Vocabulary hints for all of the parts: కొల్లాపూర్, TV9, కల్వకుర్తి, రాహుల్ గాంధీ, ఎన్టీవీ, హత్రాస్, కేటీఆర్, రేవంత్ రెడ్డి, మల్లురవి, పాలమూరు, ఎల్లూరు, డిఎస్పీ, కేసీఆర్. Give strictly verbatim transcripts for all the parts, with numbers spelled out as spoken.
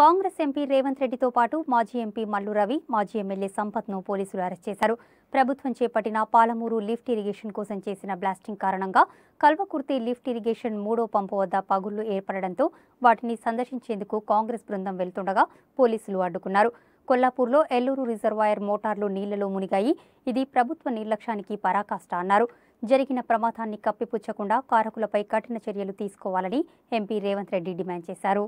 Congress MP Revanth రెడ్డితో పాటు మాజీ ఎంపీ మల్లురవి, మాజీ ఎమ్మెల్యే సంపత్ను పోలీసులు అరెస్ట్ చేశారు. ప్రభుత్వం చేపట్టిన పాలమూరు లిఫ్ట్ ఇరిగేషన్ కోసం చేసిన బ్లాస్టింగ్ కారణంగా కల్వకుర్తి లిఫ్ట్ ఇరిగేషన్ మూడో పంపు వద్ద పగుళ్లు ఏర్పడడంతో వాటిని సందర్శించేందుకు కాంగ్రెస్ బృందం వెళ్తుండగా పోలీసులు అడ్డుకున్నారు. కొల్లాపూర్లో ఎల్లూరు రిజర్వాయర్ మోటార్లు నీళ్లలో మునిగాయి. ఇది ప్రభుత్వ నిర్లక్ష్యానికి పరాకాష్ట అన్నారు. జరిగిన ప్రమాదాన్ని కప్పిపుచ్చకుండా కారకులపై కఠిన చర్యలు తీసుకోవాలని ఎంపీ రేవంత్ రెడ్డి డిమాండ్ చేశారు.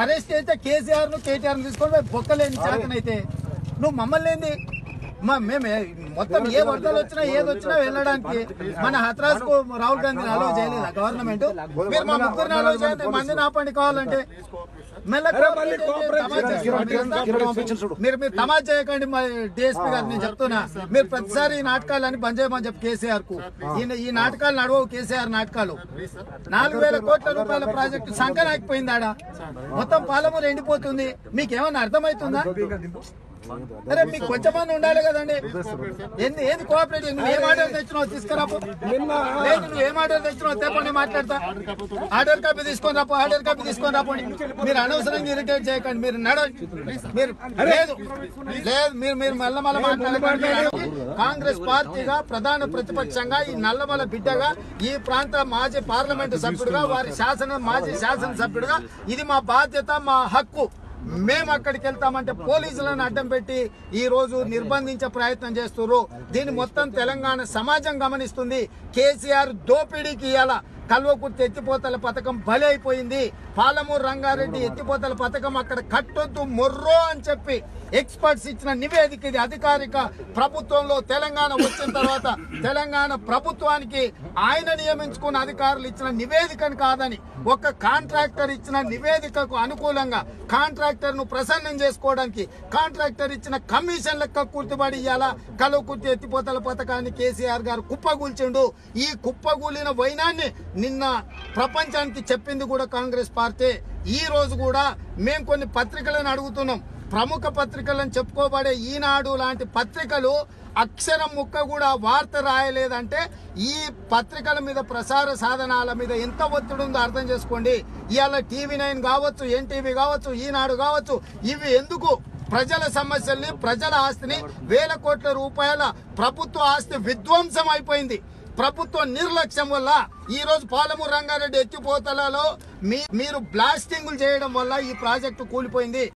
అరెస్ట్ అయితే కేసీఆర్ కేటీఆర్ తీసుకొని బొక్కలేని చాకనైతే నువ్వు మమ్మల్ని మేము మొత్తం ఏ వరదలు వచ్చినా ఏదొచ్చినా వెళ్ళడానికి మన హత్రాస్ కు రాహుల్ గాంధీని అలౌ చేయలేదా గవర్నమెంట్? మీరు మా ముగ్గురిని అలౌ చేయండి, మందిని ఆపండి కావాలంటే. మీరు మీరు తమాజ్ చేయకండి డిఎస్పీ గారు, నేను చెప్తున్నా. మీరు ప్రతిసారి ఈ నాటకాలని బంద్ చేయమని చెప్పి కేసీఆర్ కు ఈ నాటకాలు నడవవు. కేసీఆర్ నాటకాలు నాలుగు వేల కోట్ల రూపాయల ప్రాజెక్టు సంకనాకిపోయింది. ఆడ మొత్తం పాలమూరు ఎండిపోతుంది. మీకేమన్నా అర్థమవుతుందా? అరే మీకు కొంచెమన్నా ఉండాలి కదండి. ఏంది ఏది కోఆపరేటివ్? నువ్వు ఏం ఆర్డర్ తెచ్చినావు తీసుకురాపో, లేదు నువ్వు ఏం ఆర్డర్ తెచ్చినావు తేపండి మాట్లాడతా. ఆర్డర్ కాపీ తీసుకొని రాపో, ఆర్డర్ కాపీ తీసుకొని రాపోండి. మీరు అనవసరంగా ఇరిటేట్ చేయకండి. మీరు నడవండి. మీరు లేదు లేదు మీరు మీరు నల్లమల మాట్లాడకండి. కాంగ్రెస్ పార్టీగా ప్రధాన ప్రతిపక్షంగా ఈ నల్లమల బిడ్డగా ఈ ప్రాంత మాజీ పార్లమెంటు సభ్యుడుగా వారి శాసన మాజీ శాసనసభ్యుడుగా ఇది మా బాధ్యత, మా హక్కు. మేము అక్కడికి వెళ్తామంటే పోలీసులను అడ్డం పెట్టి ఈ రోజు నిర్బంధించే ప్రయత్నం చేస్తున్నారు. దీన్ని మొత్తం తెలంగాణ సమాజం గమనిస్తుంది. కేసీఆర్ దోపిడీకి ఇయ్యాల కల్వకుర్తి ఎత్తిపోతల పథకం బలి అయిపోయింది. పాలమూరు రంగారెడ్డి ఎత్తిపోతల పథకం అక్కడ కట్టొద్దు మొర్రో అని చెప్పి ఎక్స్పర్ట్స్ ఇచ్చిన నివేదిక. ఇది అధికారిక ప్రభుత్వంలో తెలంగాణ వచ్చిన తర్వాత తెలంగాణ ప్రభుత్వానికి ఆయన నియమించుకున్న అధికారులు ఇచ్చిన నివేదికను కాదని ఒక కాంట్రాక్టర్ ఇచ్చిన నివేదికకు అనుకూలంగా కాంట్రాక్టర్ ను ప్రసన్నం చేసుకోవడానికి కాంట్రాక్టర్ ఇచ్చిన కమిషన్ లెక్క గుర్తుబడి ఇయ్యాల కల్వకుర్తి ఎత్తిపోతల పథకాన్ని కేసీఆర్ గారు కుప్పగూల్చిండు. ఈ కుప్పగూలిన వైనాన్ని నిన్న ప్రపంచానికి చెప్పింది కూడా కాంగ్రెస్ పార్టీ. ఈ రోజు కూడా మేము కొన్ని పత్రికలను అడుగుతున్నాం. ప్రముఖ పత్రికలను చెప్పుకోబడే ఈనాడు లాంటి పత్రికలు అక్షరం ముక్క కూడా వార్త రాయలేదంటే ఈ పత్రికల మీద ప్రసార సాధనాల మీద ఎంత ఒత్తిడి ఉందో అర్థం చేసుకోండి. ఇవాళ టీవీ నైన్ కావచ్చు, ఎన్టీవీ కావచ్చు, ఈనాడు కావచ్చు, ఇవి ఎందుకు ప్రజల సమస్యల్ని ప్రజల ఆస్తిని వేల కోట్ల రూపాయల ప్రభుత్వ ఆస్తి విధ్వంసం అయిపోయింది ప్రభుత్వ నిర్లక్ష్యం వల్ల. ఈ రోజు పాలమూరు రంగారెడ్డి ఎత్తిపోతలలో మీరు బ్లాస్టింగ్లు చేయడం వల్ల ఈ ప్రాజెక్టు కూలిపోయింది.